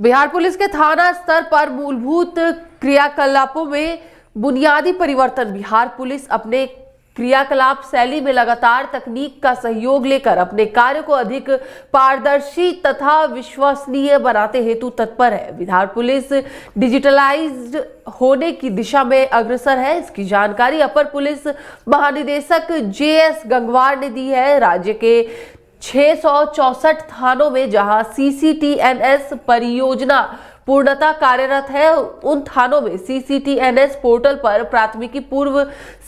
Bihar police के थाना स्तर पर मूलभूत क्रियाकलापों में बुनियादी परिवर्तन। बिहार पुलिस अपने क्रियाकलाप शैली में लगातार तकनीक का सहयोग लेकर अपने कार्य को अधिक पारदर्शी तथा विश्वसनीय बनाते हेतु तत्पर है। बिहार पुलिस डिजिटलाइज्ड होने की दिशा में अग्रसर है। इसकी जानकारी अपर पुलिस महानिदेशक जेएस गंगवार ने दी है। राज्य के 664 थानों में जहां CCTNS परियोजना पूर्णतः कार्यरत है, उन थानों में CCTNS पोर्टल पर प्राथमिकी पूर्व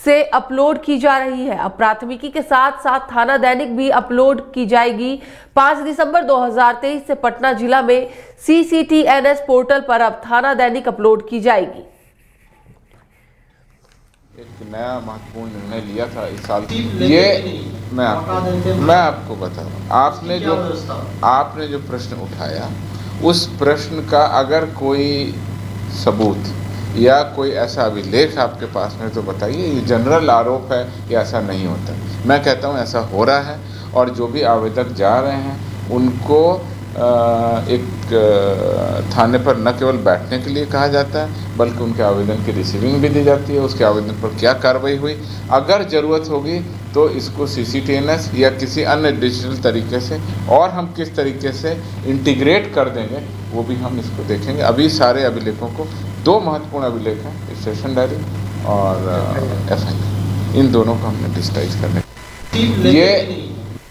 से अपलोड की जा रही है। अब प्राथमिकी के साथ साथ थाना दैनिक भी अपलोड की जाएगी। 5 दिसंबर 2023 से पटना जिला में CCTNS पोर्टल पर अब थाना दैनिक अपलोड की जाएगी। एक नया महत्वपूर्ण निर्णय लिया था इस साल। ये मैं आपको बता रहा हूँ, आपने जो प्रश्न उठाया, उस प्रश्न का अगर कोई सबूत या कोई ऐसा अभिलेख आपके पास में तो बताइए। ये जनरल आरोप है, ये ऐसा नहीं होता। मैं कहता हूँ ऐसा हो रहा है, और जो भी आवेदक जा रहे हैं उनको एक थाने पर न केवल बैठने के लिए कहा जाता है, बल्कि उनके आवेदन की रिसीविंग भी दी जाती है। उसके आवेदन पर क्या कार्रवाई हुई, अगर ज़रूरत होगी तो इसको CCTNS या किसी अन्य डिजिटल तरीके से और हम किस तरीके से इंटीग्रेट कर देंगे, वो भी हम इसको देखेंगे। अभी सारे अभिलेखों को, 2 महत्वपूर्ण अभिलेख हैं, स्टेशन डायरी और FIR, इन दोनों को हमने डिजिटाइज करने। ये